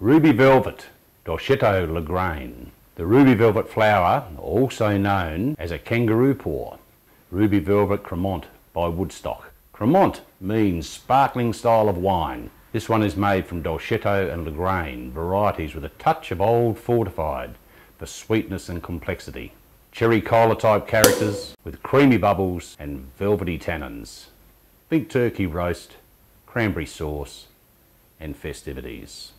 Ruby Velvet, Dolcetto Lagrein. The ruby velvet flower, also known as a kangaroo paw. Ruby Velvet Cremont by Woodstock. Cremont means sparkling style of wine. This one is made from Dolcetto and Lagrein varieties with a touch of old fortified for sweetness and complexity. Cherry cola type characters with creamy bubbles and velvety tannins. Big turkey roast, cranberry sauce and festivities.